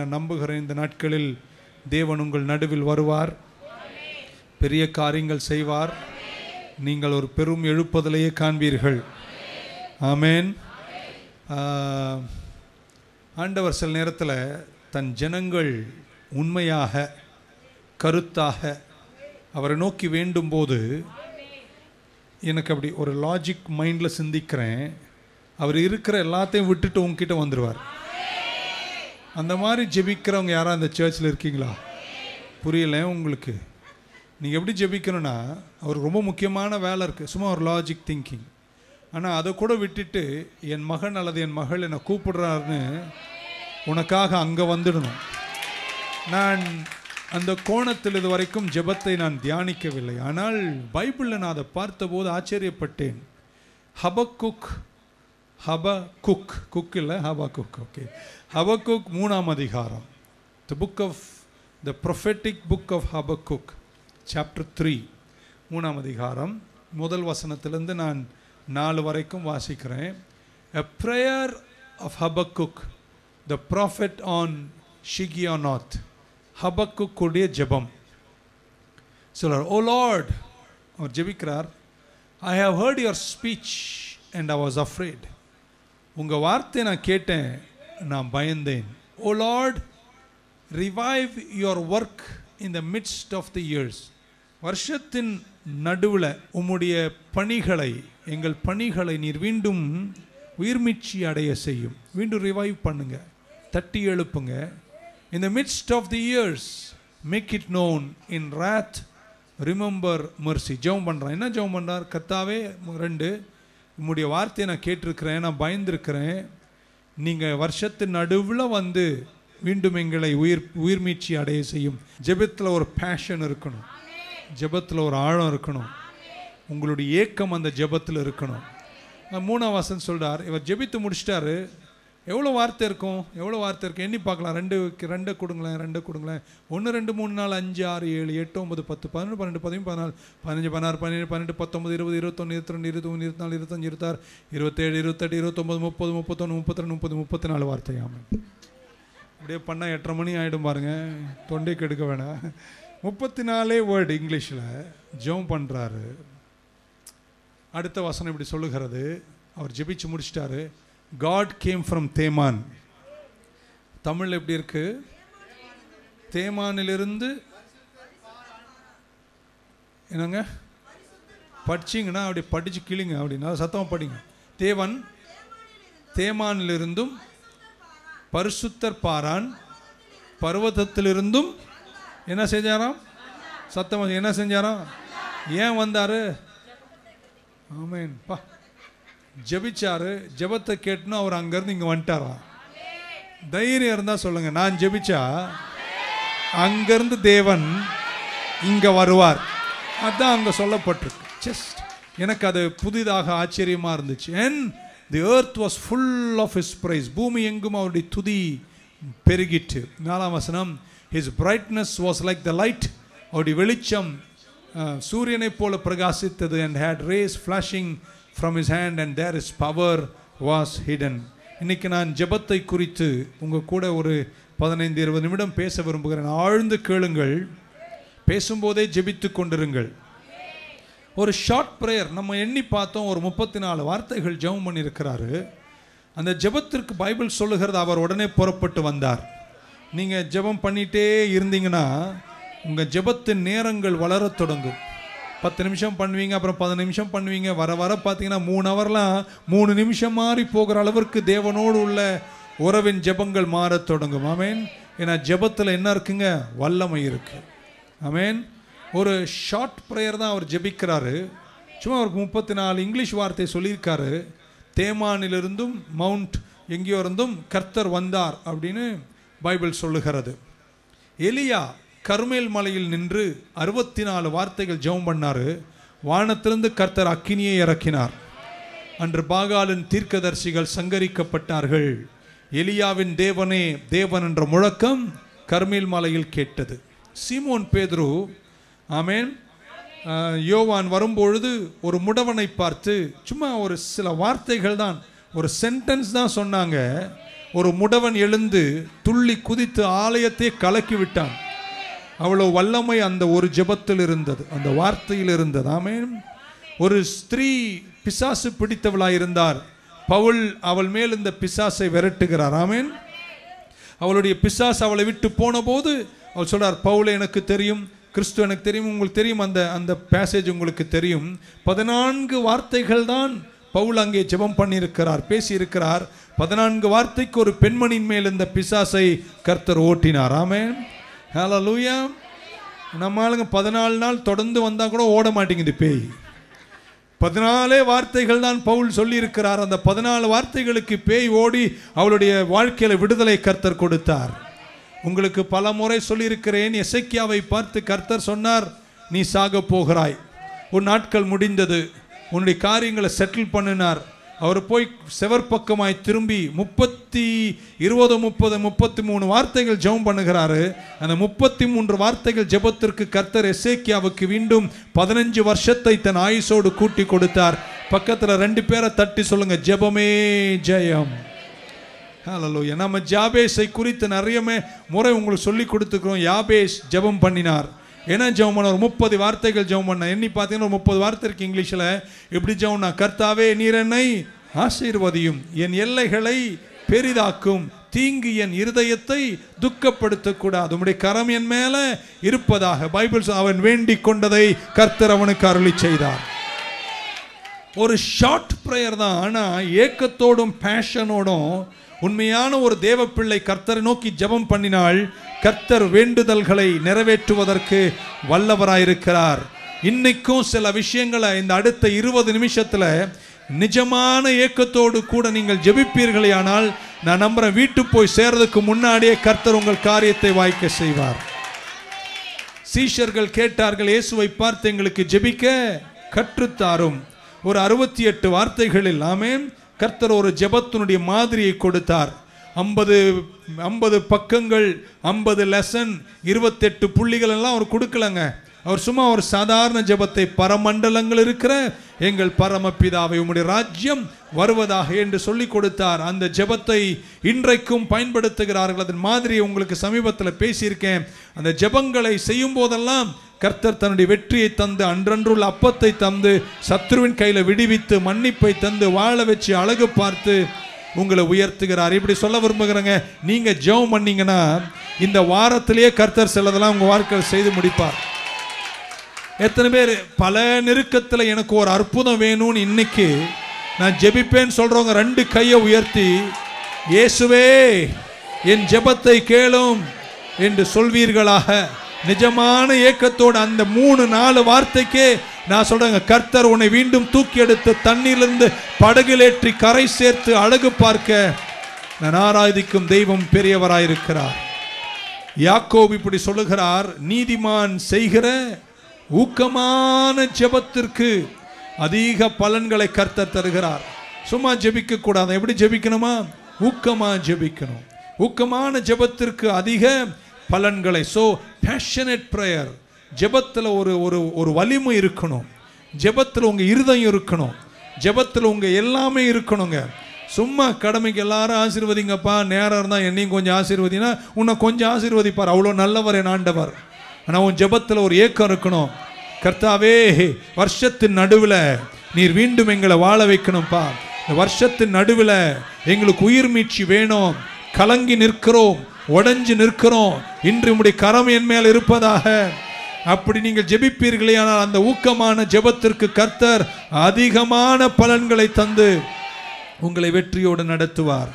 நான் நம்புகிறேன் இந்த நாட்களில் தேவன் உங்கள் நடுவில் வருவார், பெரிய காரியங்கள் செய்வார், நீங்கள் ஒரு பெரும் எழுப்புதலையே காண்பீர்கள். ஆமேன். ஆண்டவர் சில நேரத்தில் தன் ஜனங்கள் உண்மையாக கருத்தாக அவரை நோக்கி வேண்டும் போது எனக்கு அப்படி ஒரு லாஜிக் மைண்டில் சிந்திக்கிறேன், அவர் இருக்கிற எல்லாத்தையும் விட்டுட்டு உங்ககிட்ட வந்துடுவார். அந்த மாதிரி ஜெபிக்கிறவங்க யாராக அந்த சர்ச்சில் இருக்கீங்களா? புரியலை உங்களுக்கு. நீங்கள் எப்படி ஜெபிக்கணும்னா, அவருக்கு ரொம்ப முக்கியமான வேலை இருக்குது, சும்மா ஒரு லாஜிக் திங்கிங். ஆனால் அதை கூட விட்டுட்டு என் மகன் அல்லது என் மகள் என்னை கூப்பிடுறாருன்னு உனக்காக அங்கே வந்துடணும். நான் அந்த கோணத்தில் இது வரைக்கும் ஜெபத்தை நான் தியானிக்கவில்லை, ஆனால் பைபிளில் நான் அதை பார்த்தபோது ஆச்சரியப்பட்டேன். ஹபக்குக் ஓகே, ஹபக்குக் 3ஆம் அதிகாரம், the book of the prophetic book of Habakkuk chapter 3 3ஆம் அதிகாரம் முதல் வசனத்திலிருந்து நான் 4 வரைக்கும் வாசிக்கிறேன். A prayer of Habakkuk the prophet on Shigionoth. ஹபக்குக்குடைய ஜெபம் சொல்றார், ஓ லார்ட், அவர் ஜெபிக்கிறார், I have heard your speech and I was afraid. உங்கள் வார்த்தையை நான் கேட்டேன், நான் பயந்தேன். O Lord, revive your work in the midst of the years. வருஷத்தின் நடுவில் உம்முடைய பணிகளை, எங்கள் பணிகளை நீர் வீண்டும் உயிர்மீட்சி அடைய செய்யும். வீண்டும் ரிவைவ் பண்ணுங்க, தட்டி எழுப்புங்க. In the midst of the years make it known in wrath remember mercy. ஜெபம் பண்ணுறான். என்ன ஜெபம் பண்ணுறார்? கர்த்தாவே, 2 உம்முடைய வார்த்தையை நான் கேட்டிருக்கிறேன், நான் பயந்திருக்கிறேன். நீங்கள் வருஷத்தின் நடுவில் வந்து மீண்டும் எங்களை உயிர்மீட்சி அடைய செய்யும். ஜெபத்தில் ஒரு பேஷன் இருக்கணும், ஜெபத்தில் ஒரு ஆழம் இருக்கணும், உங்களுடைய ஏக்கம் அந்த ஜெபத்தில் இருக்கணும். 3ஆம் வசனம் சொல்கிறார், இவர் ஜெபித்து முடிச்சிட்டாரு. எவ்வளோ வார்த்தை இருக்கும், எவ்வளோ வார்த்தை இருக்கும் எண்ணி பார்க்கலாம். 2 கொடுங்களேன், 2 கொடுங்களேன். 1 2 3 4 5 6 7 8 9 10 11 12 13 14 15 16 17 18 19 20 21 22 23 24 25 26 27 28 29 30 31 32 33 34 35 36 37 38 39 40 31 32 39 அப்படியே பண்ண 8:30 மணி ஆகிடும் பாருங்கள், தொண்டை கெடுக்க வேணாம். 34 வேர்டு இங்கிலீஷில் ஜெபம் பண்ணுறாரு. அடுத்த வசனம் இப்படி சொல்லுகிறது, அவர் ஜெபிச்சு முடிச்சிட்டாரு. God came from Teman. Tamil எப்படி இருக்கு? தேமானிலிருந்து என்னங்க படிச்சிங்கன்னா அப்படி படிச்சு கிளிங்க, அப்படின்னா சத்தமாக படிங்க. தேவன் தேமானிலிருந்தும் பரிசுத்தர் பாரான் பர்வதத்திலிருந்தும் என்ன செஞ்சாராம்? சத்தமாக என்ன செஞ்சாராம்? ஏன் வந்தார்? ஆமேன்பா. ஜெபிச்சாரு, ஜெபத்தை கேட்டுன்னு அவர் அங்கேருந்து இங்கே வந்துட்டாராம். தைரியம் இருந்தால் சொல்லுங்கள், நான் ஜெபிச்சா அங்கேருந்து தேவன் இங்கே வருவார். அதுதான் அங்கே சொல்லப்பட்டிருக்கு. ஜஸ்ட் எனக்கு அது புதிதாக ஆச்சரியமாக இருந்துச்சு. And the earth was full of his praise. பூமி எங்கும் அவருடைய துதி பெருகிட்டு. 4ஆம் வசனம், his brightness was like the light. அவருடைய வெளிச்சம் சூரியனை போல பிரகாசித்தது. And had rays flashing from his hand and there his power was hidden. இன்னைக்கு நான் ஜெபத்தை குறித்து உங்கள் கூட ஒரு 15-20 நிமிடம் பேச விரும்புகிறேன். ஆழ்ந்து கேளுங்கள், பேசும்போதே ஜெபித்து கொண்டிருங்கள். ஒரு ஷார்ட் ப்ரேயர். நம்ம எண்ணி பார்த்தோம், ஒரு 34 வார்த்தைகள் ஜெபம் பண்ணியிருக்கிறாரு. அந்த ஜெபத்திற்கு பைபிள் சொல்லுகிறது, அவர் உடனே புறப்பட்டு வந்தார். நீங்கள் ஜெபம் பண்ணிகிட்டே இருந்தீங்கன்னா உங்கள் ஜெபத்தின் நேரங்கள் வளர தொடங்கும். 10 நிமிஷம் பண்ணுவீங்க, அப்புறம் 10 நிமிஷம் பண்ணுவீங்க. வர வர பார்த்தீங்கன்னா 3 ஹவர்லாம் 3 நிமிஷம் மாறி போகிற அளவிற்கு தேவனோடு உள்ள உறவின் ஜெபங்கள் மாற தொடங்கும். ஆமேன். ஏன்னா ஜெபத்தில் என்ன இருக்குங்க? வல்லமை இருக்குது. ஆமேன். ஒரு ஷார்ட் ப்ரேயர் தான் அவர் ஜெபிக்கிறாரு. சும்மா அவருக்கு 34 இங்கிலீஷ் வார்த்தை சொல்லியிருக்காரு. தேமானிலிருந்தும் மவுண்ட் எங்கேயோ இருந்தும் கர்த்தர் வந்தார் அப்படின்னு பைபிள் சொல்லுகிறது. எலியா கர்மேல் மலையில் நின்று 64 வார்த்தைகள் ஜெபம் பண்ணார். வானத்திலிருந்து கர்த்தர் அக்கினியை இறக்கினார். அன்று பாகாலின் தீர்க்கதரிசிகள் சங்கரிக்கப்பட்டார்கள். எலியாவின் தேவனே தேவன் என்ற முழக்கம் கர்மேல் மலையில் கேட்டது. சீமோன் பேதுரு, ஆமேன், யோவான் வரும்பொழுது ஒரு முடவனை பார்த்து சும்மா ஒரு சில வார்த்தைகள் தான், ஒரு சென்டென்ஸ் தான் சொன்னாங்க. ஒரு முடவன் எழுந்து துள்ளி குதித்து ஆலயத்தை கலக்கிவிட்டான். அவ்வளோ வல்லமை அந்த ஒரு ஜெபத்தில் இருந்தது, அந்த வார்த்தையில் இருந்தது. ஆமென். ஒரு ஸ்திரீ பிசாசு பிடித்தவளாயிருந்தார். பவுல் அவள் மேல் இந்த பிசாசை விரட்டுகிறார். ஆமென். அவளுடைய பிசாசு அவளை விட்டு போன போது அவள் சொல்றார், பவுல் எனக்கு தெரியும், கிறிஸ்து எனக்கு தெரியும். உங்களுக்கு தெரியும், அந்த அந்த பேசேஜ் உங்களுக்கு தெரியும். 14 வார்த்தைகள் தான் பவுல் அங்கே ஜெபம் பண்ணியிருக்கிறார், பேசியிருக்கிறார். 14 வார்த்தைக்கு ஒரு பெண்மணியின் மேல் இந்த பிசாசை கர்த்தர் ஓட்டினார். ஆமென். ஹல்லேலூயா. நம்ம ஆளுங்க 14 நாள் தொடர்ந்து வந்தால் கூட ஓட மாட்டேங்குது பேய். 14 வார்த்தைகள் தான் பவுல் சொல்லியிருக்கிறார். அந்த 14 வார்த்தைகளுக்கு பேய் ஓடி அவளுடைய வாழ்க்கையில் விடுதலை கர்த்தர் கொடுத்தார். உங்களுக்கு பல முறை சொல்லியிருக்கிறேன், எசேக்கியாவை பார்த்து கர்த்தர் சொன்னார், நீ சாக போகிறாய், உன் நாட்கள் முடிந்தது, உன்னுடைய காரியங்களை செட்டில் பண்ணினார். அவர் போய் செவற்பக்கமாய் திரும்பி 20, 30, 33 வார்த்தைகள் ஜெபம் பண்ணுகிறாரு. அந்த 33 வார்த்தைகள் ஜெபத்திற்கு கர்த்தர் எசேக்கியாவுக்கு மீண்டும் 15 வருஷத்தை தன் ஆயுசோடு கூட்டி கொடுத்தார். பக்கத்தில் 2 பேரை தட்டி சொல்லுங்க, ஜெபமே ஜெயம். ஹல்லேலூயா. நம்ம ஜாபேஸை குறித்து நிறைய முறை உங்களுக்கு சொல்லி கொடுத்துக்கிறோம். யாபேஸ் ஜெபம் பண்ணினார். ஏன்னா ஜெபம் பண்ண ஒரு 30 வார்த்தைகள் ஜெபம் பண்ண எண்ணி பார்த்தீங்கன்னா ஒரு 30 வார்த்தை இருக்கு இங்கிலீஷில். எப்படி ஜெபம்னா, கர்த்தாவே நீர் என்னை ஆசீர்வதியும், என் எல்லைகளை பெரிதாக்கும், தீங்கு என் இருதயத்தை துக்கப்படுத்தக்கூடாது, உம்முடைய கரம் என் மேலே இருப்பதாக. பைபிள் அவன் வேண்டி கொண்டதை கர்த்தர் அவனுக்கு அருளி செய்தார். ஒரு ஷார்ட் ப்ரேயர் தான், ஆனால் ஏக்கத்தோடும் பேஷனோடும் உண்மையான ஒரு தேவ பிள்ளை கர்த்தரை நோக்கி ஜெபம் பண்ணினால் கர்த்தர் வேண்டுதல்களை நிறைவேற்றுவதற்கு வல்லவராயிருக்கிறார். இன்னைக்கும் சில விஷயங்களை இந்த அடுத்த 20 நிமிஷத்தில் நிஜமான ஏக்கத்தோடு கூட நீங்கள் ஜெபிப்பீர்களே, ஆனால் நான் நம்புகிறேன் வீட்டு போய் சேர்றதுக்கு முன்னாடியே கர்த்தர் உங்கள் காரியத்தை வாய்க்க செய்வார். சீஷர்கள் கேட்டார்கள், இயேசுவை பார்த்து எங்களுக்கு ஜெபிக்க கற்றுத்தாரும். ஒரு 68 வார்த்தைகள் எல்லாமே கர்த்தர் ஒரு ஜெபத்தினுடைய மாதிரியை கொடுத்தார். 50 பக்கங்கள், 50 லெசன், 28 புள்ளிகள் எல்லாம் அவர் கொடுக்கலங்க. அவர் சும்மா ஒரு சாதாரண ஜெபத்தை, பரமண்டலங்கள் இருக்கிற எங்கள் பரமபிதாவை உம்முடைய ராஜ்யம் வருவதாக என்று சொல்லி கொடுத்தார். அந்த ஜெபத்தை இன்றைக்கும் பயன்படுத்துகிறார்கள். அதன் மாதிரி உங்களுக்கு சமீபத்தில் பேசியிருக்கேன். அந்த ஜெபங்களை செய்யும் போதெல்லாம் கர்த்தர் தன்னுடைய வெற்றியை தந்து, அன்றன்றுள்ள அப்பத்தை தந்து, சத்ருவின் கையில் விடுவித்து, மன்னிப்பை தந்து, வாழ வச்சு அழகு பார்த்து உங்களை உயர்த்துகிறார். இப்படி சொல்ல விரும்புகிறேங்க, நீங்கள் ஜெபம் பண்ணீங்கன்னா இந்த வாரத்திலேயே கர்த்தர் சிலதெல்லாம் உங்கள் வாழ்க்கையில் செய்து முடிப்பார். எத்தனை பேர் பல நெருக்கத்தில் எனக்கு ஒரு அற்புதம் வேணும்னு இன்னைக்கு நான் ஜெபிப்பேன்னு சொல்கிறவங்க 2 கையை உயர்த்தி இயேசுவே என் ஜெபத்தை கேளும் என்று சொல்வீர்களாக. நிஜமான ஏக்கத்தோடு அந்த 3-4 வார்த்தைக்கே நான் சொல்றேங்க, கர்த்தர் உன்னை மீண்டும் தூக்கி எடுத்து தண்ணீரிலிருந்து படகிலேற்றி கரை சேர்த்து அழகு பார்க்க நான் ஆராதிக்கும் தெய்வம் பெரியவராயிருக்கிறார். யாக்கோபு இப்படி சொல்லுகிறார், நீதிமான் செய்கிற ஊக்கமான ஜெபத்திற்கு அதிக பலன்களை கர்த்தர் தருகிறார். சும்மா ஜெபிக்க கூடாது. எப்படி ஜெபிக்கணுமா? ஊக்கமாக ஜெபிக்கணும். ஊக்கமான ஜெபத்திற்கு அதிக பலன்களை. So passionate prayer. ஜெபத்தில் ஒரு ஒரு வலிமை இருக்கணும். ஜெபத்தில் உங்கள் இருதயம் இருக்கணும். ஜெபத்தில் உங்கள் எல்லாமே இருக்கணுங்க. சும்மா கடமைக்கு எல்லாரும் ஆசீர்வதிங்கப்பா, நேரம் இருந்தால் என்னையும் கொஞ்சம் ஆசீர்வதினா உன்னை கொஞ்சம் ஆசீர்வதிப்பார், அவ்வளோ நல்லவர் என் ஆண்டவர். ஆனால் உன் ஜெபத்தில் ஒரு ஏக்கம் இருக்கணும். கர்த்தாவே வருஷத்தின் நடுவில் நீர் மீண்டும் எங்களை வாழ வைக்கணும்ப்பா, வருஷத்தின் நடுவில் எங்களுக்கு உயிர் மீட்சி வேணும், கலங்கி நிற்கிறோம், உடஞ்சி நிற்கிறோம், இன்று உம்முடைய கரம் என் மேல் இருப்பதாக. அப்படி நீங்கள் ஜெபிப்பீர்களே, ஆனால் அந்த ஊக்கமான ஜெபத்திற்கு கர்த்தர் அதிகமான பலன்களை தந்து உங்களை வெற்றியோடு நடத்துவார்.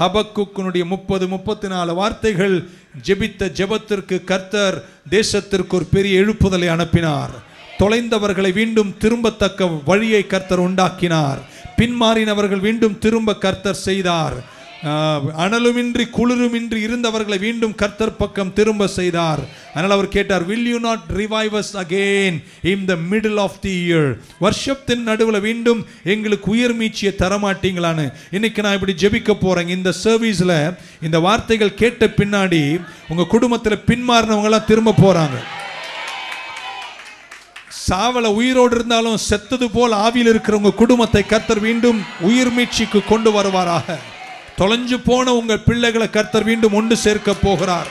ஹபக்குக்குனுடைய 30, 34 வார்த்தைகள் ஜெபித்த ஜெபத்திற்கு கர்த்தர் தேசத்திற்கு ஒரு பெரிய எழுப்புதலை அனுப்பினார். தொலைந்தவர்களை மீண்டும் திரும்பத்தக்க வழியை கர்த்தர் உண்டாக்கினார். பின்மாறினவர்கள் மீண்டும் திரும்ப கர்த்தர் செய்தார். அனலுமின்றி குளிருமின்றி இருந்தவர்களை மீண்டும் கர்த்தர் பக்கம் திரும்ப செய்தார். அதனால் அவர் கேட்டார், will you not revive us again in the middle of the year? வருஷத்தின் நடுவில் மீண்டும் எங்களுக்கு உயிர் மீட்சியை தரமாட்டீங்களான்னு இன்னைக்கு நான் இப்படி ஜெபிக்க போறேங்க. இந்த சர்வீஸில் இந்த வார்த்தைகள் கேட்ட பின்னாடி உங்கள் குடும்பத்தில் பின்மாறினவங்களாம் திரும்ப போறாங்க. சாவல உயிரோடு இருந்தாலும் செத்தது போல் ஆவியில் இருக்கிற உங்கள் குடும்பத்தை கர்த்தர் மீண்டும் உயிர் மீட்சிக்கு கொண்டு வருவாராக. தொலைஞ்சு போன உங்கள் பிள்ளைகளை கர்த்தர் மீண்டும் ஒன்று சேர்க்க போகிறார்.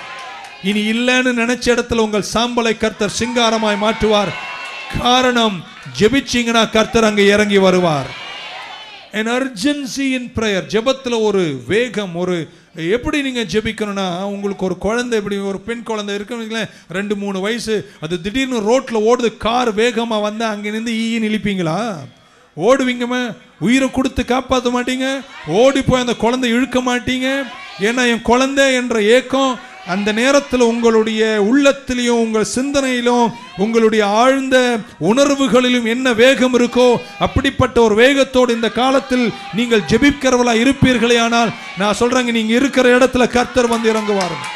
இனி இல்லைன்னு நினைச்ச இடத்துல உங்கள் சாம்பலை கர்த்தர் சிங்காரமாய் மாற்றுவார். காரணம், ஜெபிச்சிங்கன்னா கர்த்தர் அங்கே இறங்கி வருவார். An urgency in prayer. ஜெபத்தில் ஒரு வேகம், ஒரு எப்படி நீங்கள் ஜெபிக்கணும்னா, உங்களுக்கு ஒரு குழந்தை, இப்படி ஒரு பெண் குழந்தை இருக்குங்களேன், 2-3 வயசு, அது திடீர்னு ரோட்டில் ஓடுது, கார் வேகமாக வந்து அங்கே நின்று ஈன்னு இழுப்பீங்களா? ஓடுவீங்கம்மா, உயிரை கொடுத்து காப்பாற்ற மாட்டீங்க, ஓடி போய் அந்த குழந்தை இழுக்க மாட்டீங்க. ஏன்னா என் குழந்தை என்ற ஏக்கம் அந்த நேரத்தில் உங்களுடைய உள்ளத்திலையும் உங்கள் சிந்தனையிலும் உங்களுடைய ஆழ்ந்த உணர்வுகளிலும் என்ன வேகம் இருக்கோ அப்படிப்பட்ட ஒரு வேகத்தோடு இந்த காலத்தில் நீங்கள் ஜெபிக்கிறவர்களாக இருப்பீர்களே. ஆனால் நான் சொல்றேங்க, நீங்கள் இருக்கிற இடத்துல கர்த்தர் வந்து இறங்குவார்கள்.